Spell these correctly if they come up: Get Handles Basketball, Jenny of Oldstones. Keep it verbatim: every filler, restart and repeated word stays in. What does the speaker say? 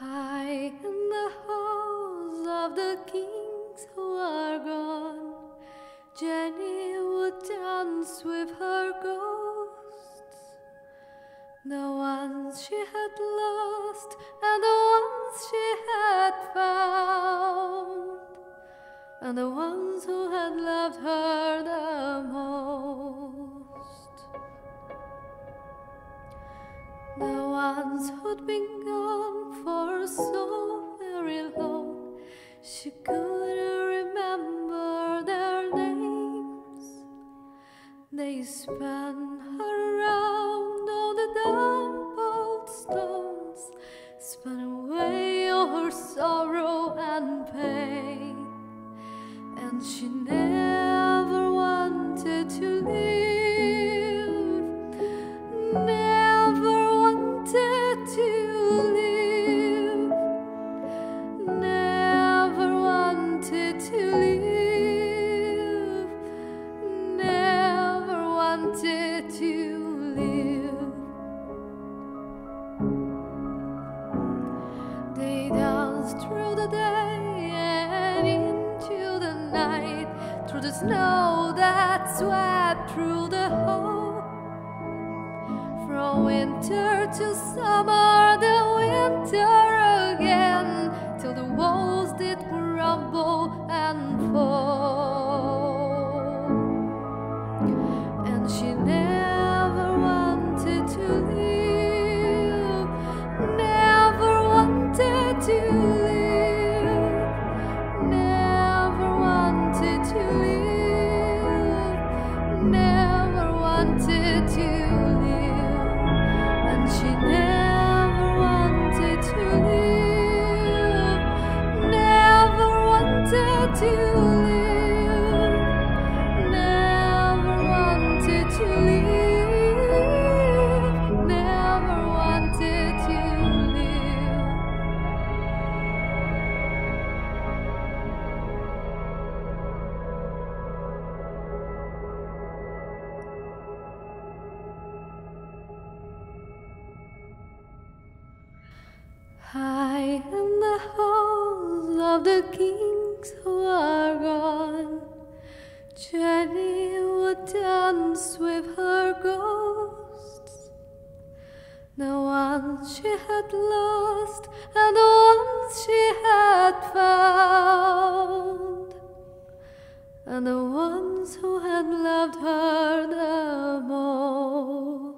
High in the halls of the kings who are gone, Jenny would dance with her ghosts, the ones she had lost and the ones she had found, and the ones who had loved her the most. The ones who'd been gone for so very long, she couldn't remember their names. They spun her round on the damp old stones, spun away all her sorrow and pain, and she never wanted to live, never wanted to to live. They danced through the day and into the night, through the snow that swept through the hall. From winter to summer, the winter again, till the walls did crumble and fall. And she never wanted to live, and she never wanted to live, never wanted to live, never wanted to live, never wanted to live. High in the halls of the kings who are gone, Jenny would dance with her ghosts, the ones she had lost and the ones she had found, and the ones who had loved her the most.